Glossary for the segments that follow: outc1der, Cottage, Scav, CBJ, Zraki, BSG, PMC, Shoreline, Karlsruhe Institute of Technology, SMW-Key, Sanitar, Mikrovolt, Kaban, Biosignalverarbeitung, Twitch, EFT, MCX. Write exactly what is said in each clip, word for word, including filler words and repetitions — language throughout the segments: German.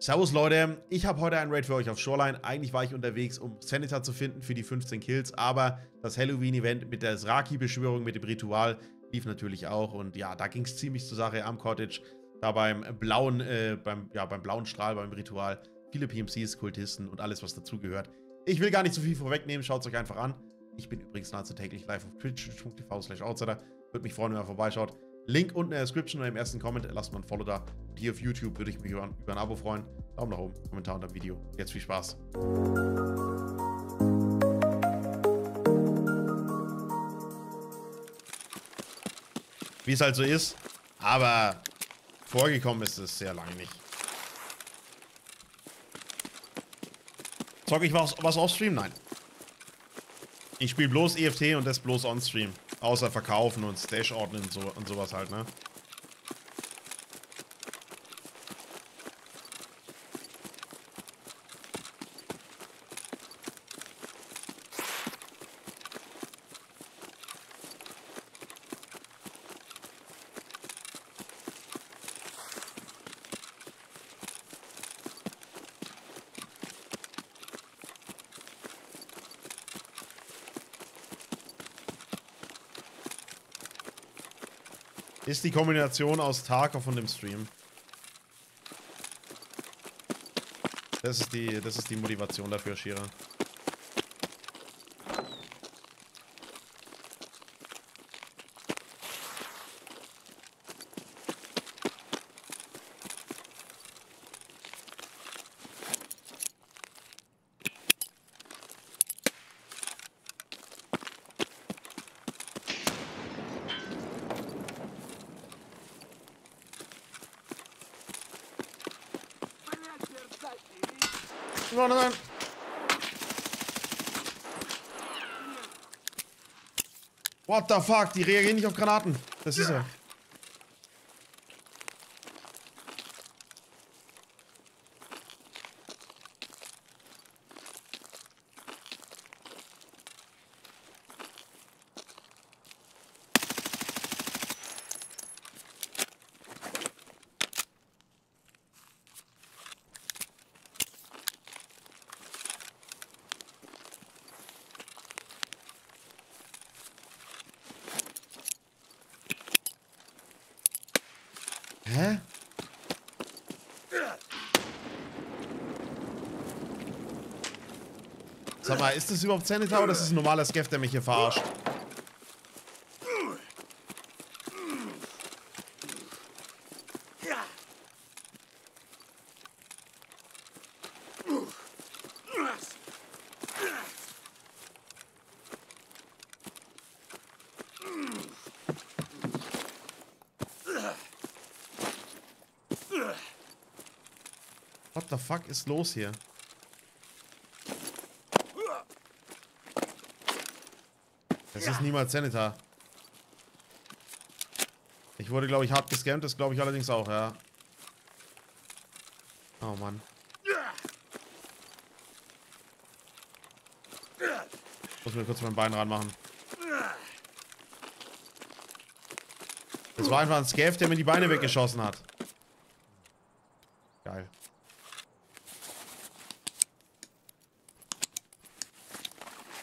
Servus Leute, ich habe heute ein Raid für euch auf Shoreline. Eigentlich war ich unterwegs, um Sanitar zu finden für die fünfzehn Kills, aber das Halloween-Event mit der Zraki-Beschwörung, mit dem Ritual, lief natürlich auch. Und ja, da ging es ziemlich zur Sache am Cottage, da beim blauen, äh, beim, ja, beim blauen Strahl, beim Ritual. Viele P M Cs, Kultisten und alles, was dazugehört. Ich will gar nicht so viel vorwegnehmen, schaut es euch einfach an. Ich bin übrigens nahezu täglich live auf Twitch punkt T V slash outc1der. Würde mich freuen, wenn ihr vorbeischaut. Link unten in der Description oder im ersten Comment. Lasst mal ein Follow da. Und hier auf YouTube würde ich mich über, über ein Abo freuen. Daumen nach oben, Kommentar unter dem Video. Jetzt viel Spaß. Wie es halt so ist, aber vorgekommen ist es sehr lange nicht. Zocke ich was, was auf Stream? Nein. Ich spiele bloß E F T und das bloß on Stream. Außer verkaufen und Stash ordnen und, so, und sowas halt, ne? Ist die Kombination aus Tarkov und dem Stream. Das ist die, das ist die Motivation dafür, Shira. Nein, nein. What the fuck? Die reagieren nicht auf Granaten. Das ist er. Hä? Sag mal, ist das überhaupt Sanitar oder ist das ein normaler Scav, der mich hier verarscht? What the fuck ist los hier? Das ist niemals Sanitar. Ich wurde, glaube ich, hart gescampt, das glaube ich allerdings auch, ja. Oh Mann. Ich muss mir kurz mein Bein ranmachen. Das war einfach ein Scav, der mir die Beine weggeschossen hat. Geil.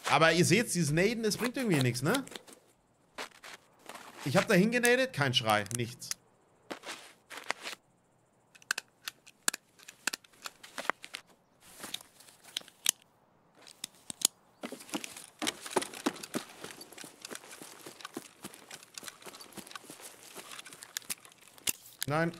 Aber ihr seht, dieses Naden, das bringt irgendwie nichts, ne? Ich hab da hingenadet, kein Schrei, nichts. Nein.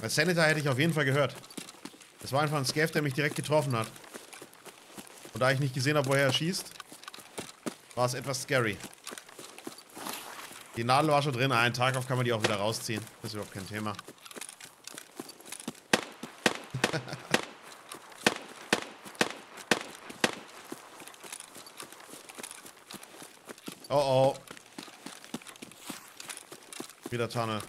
Das Sanitar hätte ich auf jeden Fall gehört. Das war einfach ein Scav, der mich direkt getroffen hat. Und da ich nicht gesehen habe, woher er schießt, war es etwas scary. Die Nadel war schon drin. Einen Tag auf kann man die auch wieder rausziehen. Das ist überhaupt kein Thema. Oh oh. Wieder Tunnel.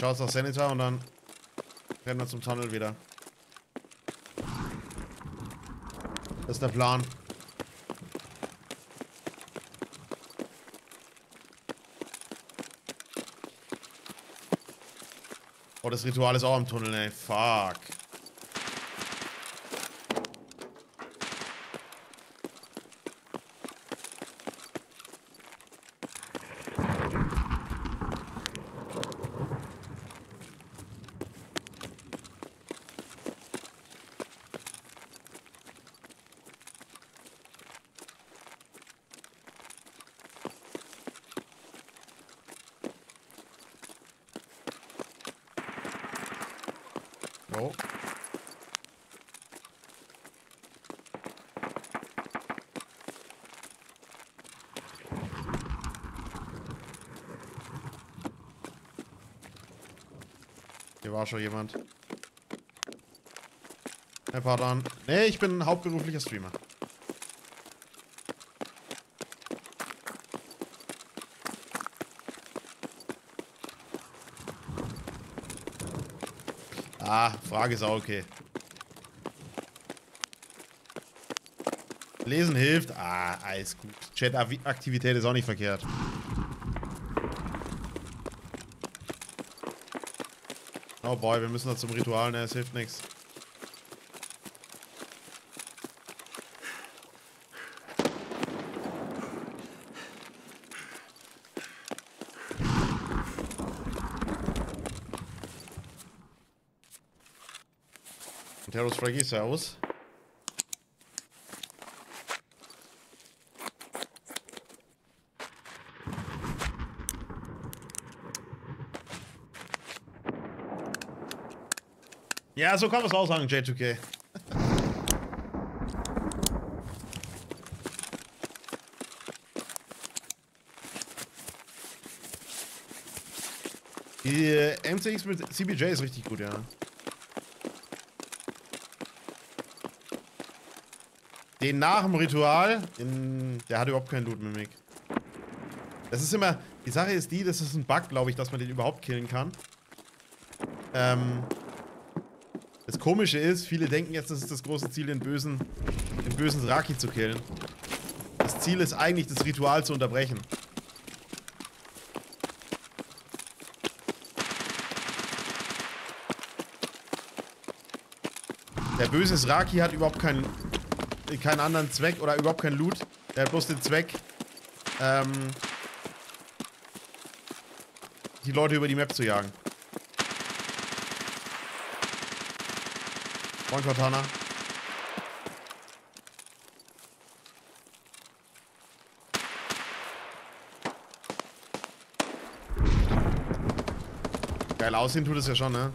Schaut's nach Sanitar und dann werden wir zum Tunnel wieder. Das ist der Plan. Oh, das Ritual ist auch im Tunnel, ey. Fuck. Oh. Hier war schon jemand. Herr Pardon. Nee, ich bin hauptberuflicher Streamer. Ah, Frage ist auch okay. Lesen hilft. Ah, alles gut. Chat-Aktivität ist auch nicht verkehrt. Oh boy, wir müssen da zum Ritual, ne? Es hilft nichts. Servus Fraggy, servus. Ja, so kann man es auch sagen, J zwei K. Die M C X mit C B J ist richtig gut, ja. Den nach dem Ritual, in, der hat überhaupt keinen Loot-Mimik. Das ist immer, die Sache ist die, das ist ein Bug, glaube ich, dass man den überhaupt killen kann. Ähm, das Komische ist, viele denken jetzt, das ist das große Ziel, den bösen, den bösen Zraki zu killen. Das Ziel ist eigentlich, das Ritual zu unterbrechen. Der böse Zraki hat überhaupt keinen... keinen anderen Zweck oder überhaupt keinen Loot. Der hat bloß den Zweck, ähm, die Leute über die Map zu jagen. Moin Cortana. Geil aussehen tut es ja schon, ne?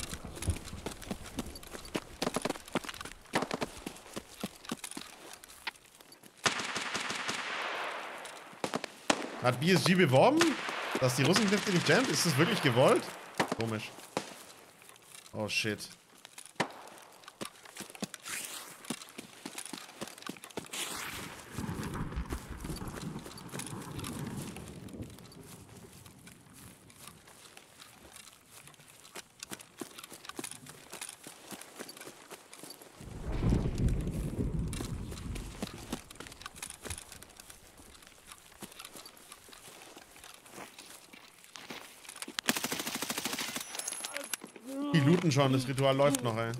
Hat B S G beworben, dass die Russen nicht jammt? Ist das wirklich gewollt? Komisch. Oh shit. Schon, das Ritual läuft noch, ey.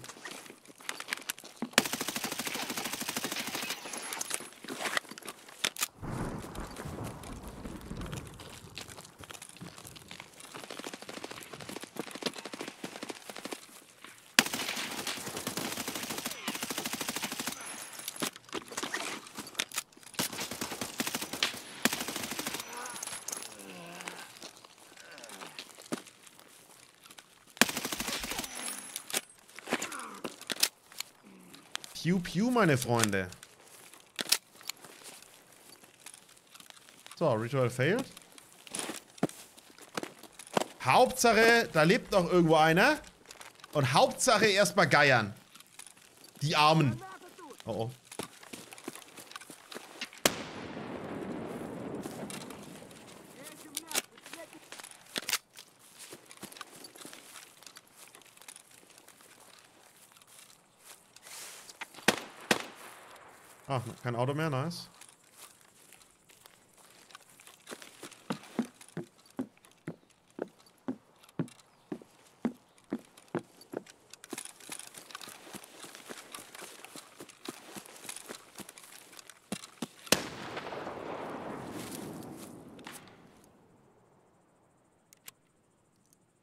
Piu Piu, meine Freunde. So, Ritual failed. Hauptsache, da lebt noch irgendwo einer. Und Hauptsache erstmal geiern. Die Armen. Oh oh. Ah, kein Auto mehr, nice.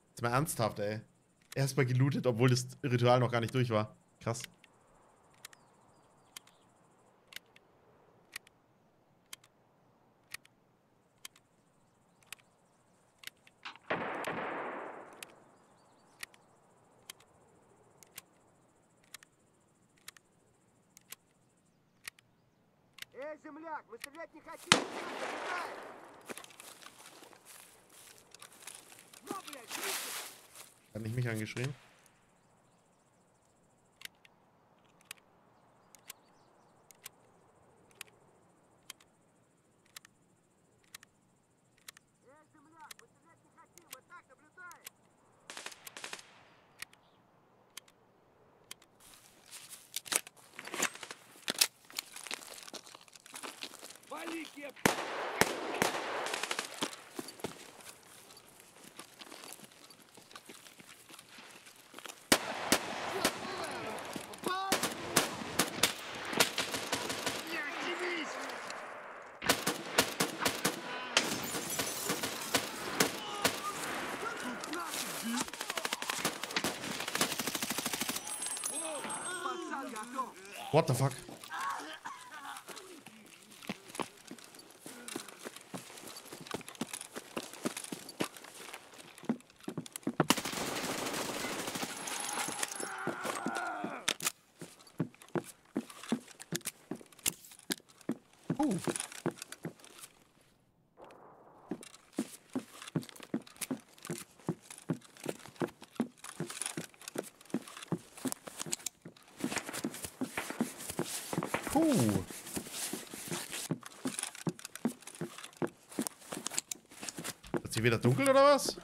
Jetzt mal ernsthaft, ey. Erstmal gelootet, obwohl das Ritual noch gar nicht durch war. Krass. Hat nicht mich angeschrien. What the fuck? Oh. Ooh. Ist hier wieder dunkel oder was?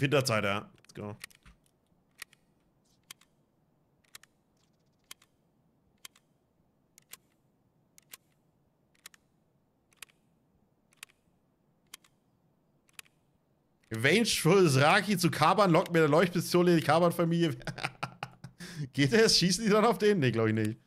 Winterzeit, ja. Let's go. Vengeful Zraki zu Kaban lockt mit der Leuchtpistole in die Kaban-Familie. Geht es? Schießen die dann auf den? Ne, glaube ich nicht.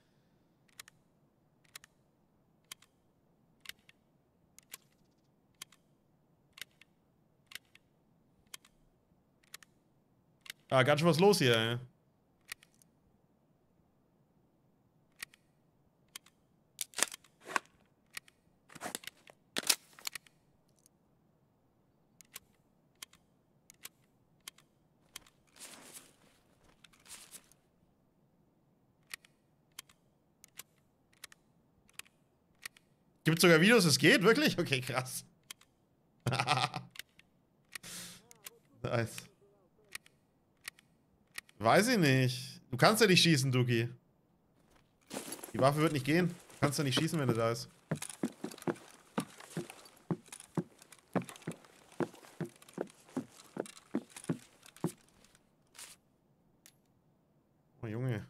Ah, ganz schön was los hier, ey. Gibt sogar Videos, es geht? Wirklich? Okay, krass. Nice. Weiß ich nicht. Du kannst ja nicht schießen, Duki. Die Waffe wird nicht gehen. Du kannst ja nicht schießen, wenn du da ist. Oh, Junge.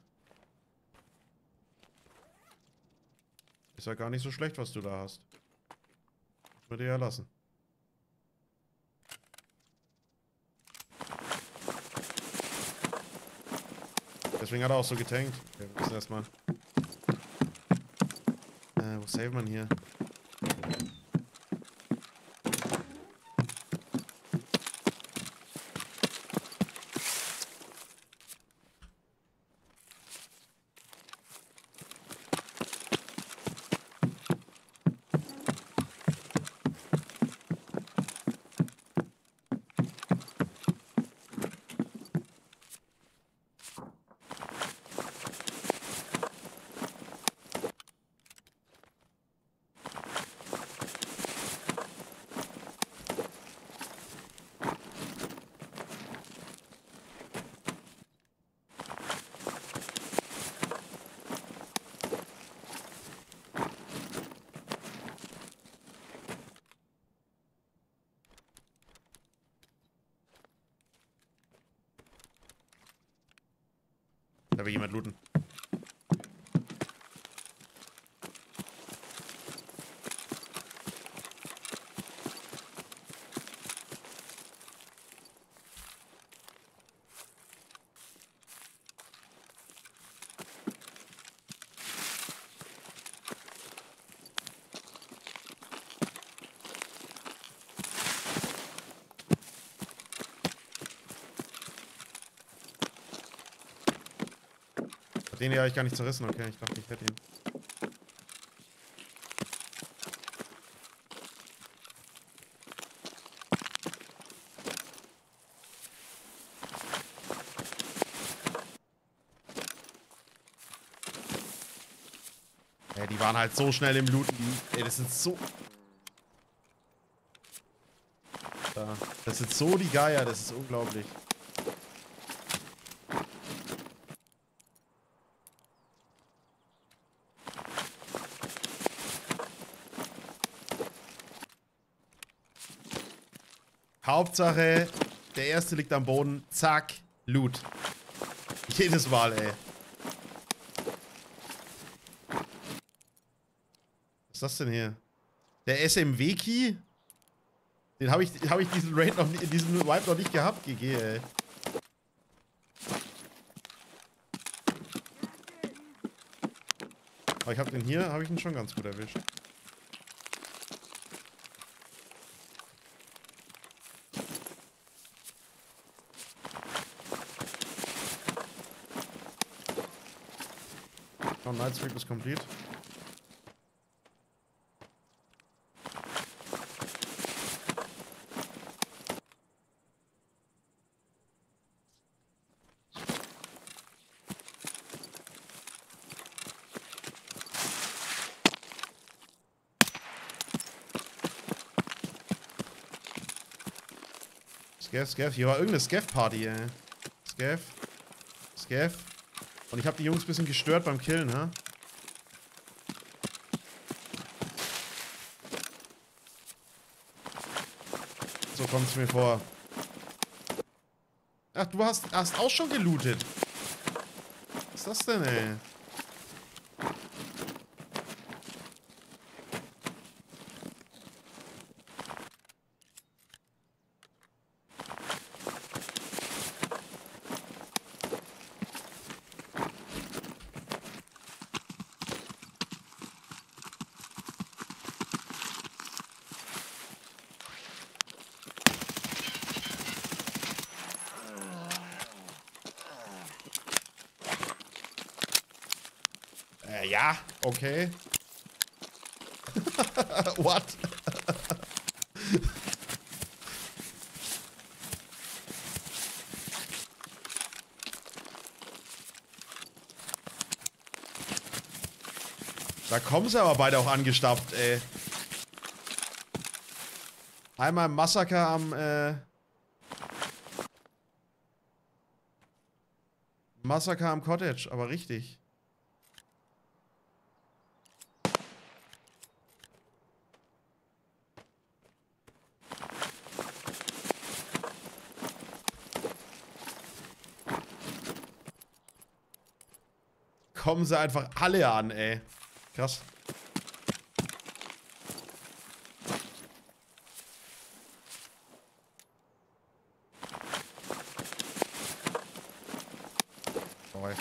Ist ja gar nicht so schlecht, was du da hast. Das würde ich ja lassen. Deswegen hat er auch so getankt. Okay, wir müssen erstmal. Äh, wo saved man hier? Da will jemand looten. Den habe ich gar nicht zerrissen, okay, ich dachte, ich hätte ihn. Ey, die waren halt so schnell im Looten. Ey, das sind so... Das sind so die Geier, das ist unglaublich. Hauptsache, der erste liegt am Boden. Zack, Loot. Jedes Mal, ey. Was ist das denn hier? Der S M W-Key? Den habe ich, hab ich diesen Raid noch nicht, diesen Wipe noch nicht gehabt, G G, ey. Aber ich habe den hier, habe ich ihn schon ganz gut erwischt. Night Sweep ist complete. Scav, Scav. Hier war irgendeine Scav-Party, ey. Scav. Scav. Und ich habe die Jungs ein bisschen gestört beim Killen, ne? So kommt es mir vor. Ach, du hast, hast auch schon gelootet. Was ist das denn, ey? Ja, okay. What? Da kommen sie aber beide auch angestapft, ey. Einmal ein Massaker am, äh... Massaker am Cottage, aber richtig. Kommen sie einfach alle an, ey. Krass. Oh, ey.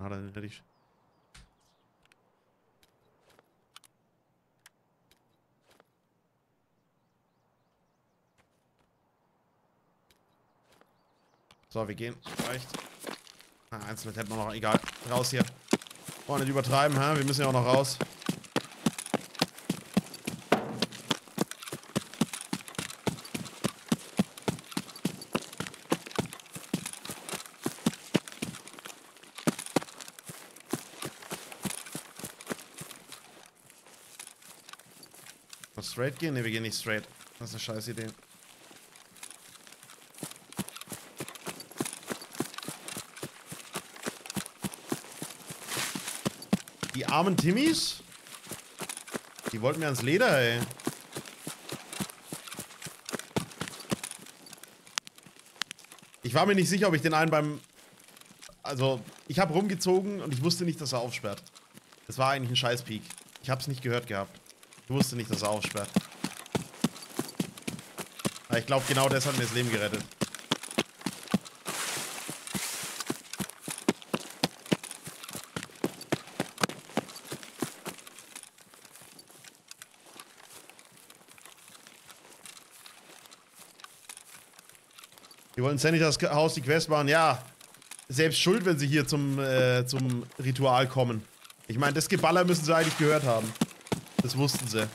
Hat er nicht richtig. So, wir gehen. Reicht. Ah, einzeln hätten wir noch. Egal. Raus hier. Wollen nicht übertreiben, hä? Wir müssen ja auch noch raus. Muss straight gehen? Ne, wir gehen nicht straight. Das ist eine scheiß Idee. Die armen Timmys? Die wollten mir ans Leder, ey. Ich war mir nicht sicher, ob ich den einen beim... Also, ich habe rumgezogen und ich wusste nicht, dass er aufsperrt. Das war eigentlich ein Scheiß-Peak. Ich habe es nicht gehört gehabt. Ich wusste nicht, dass er aufsperrt. Aber ich glaube, genau das hat mir das Leben gerettet. Die wollen Sanitars Haus die Quest machen. Ja, selbst schuld, wenn sie hier zum, äh, zum Ritual kommen. Ich meine, das Geballer müssen sie eigentlich gehört haben. Das wussten sie.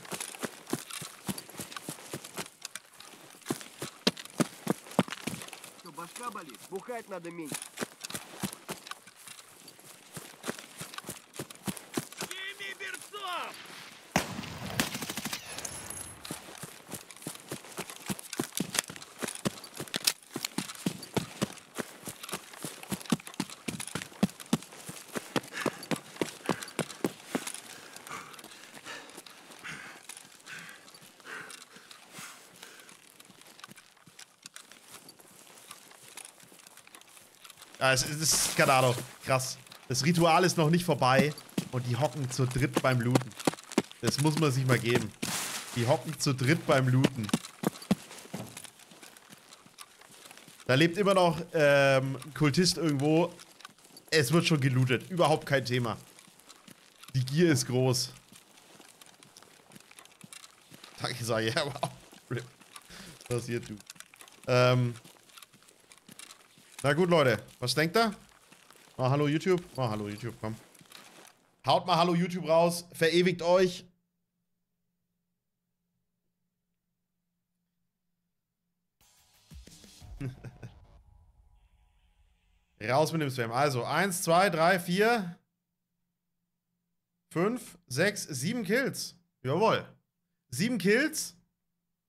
Es ist, keine Ahnung, krass. Das Ritual ist noch nicht vorbei und die hocken zu dritt beim Looten. Das muss man sich mal geben. Die hocken zu dritt beim Looten. Da lebt immer noch ähm, ein Kultist irgendwo. Es wird schon gelootet. Überhaupt kein Thema. Die Gier ist groß. Danke, sag ich. Ja, wow. Rip. Passiert, du. Ähm... Na gut, Leute. Was denkt ihr? Oh, hallo YouTube. Oh, hallo YouTube, komm. Haut mal Hallo YouTube raus. Verewigt euch. Raus mit dem Spam. Also, eins, zwei, drei, vier, fünf, sechs, sieben Kills. Jawohl. sieben Kills.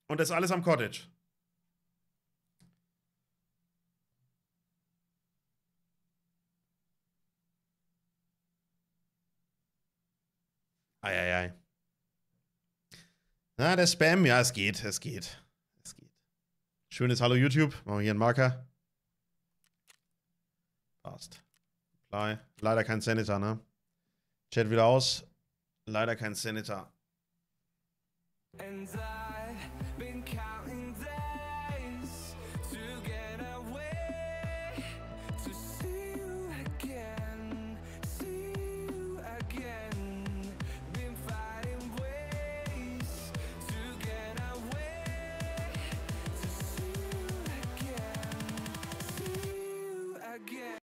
Und das alles am Cottage. Eieiei. Na, der Spam, ja, es geht, es geht. Es geht. Schönes Hallo YouTube. Machen wir hier einen Marker. Passt. Leider kein Sanitar, ne? Chat wieder aus. Leider kein Sanitar.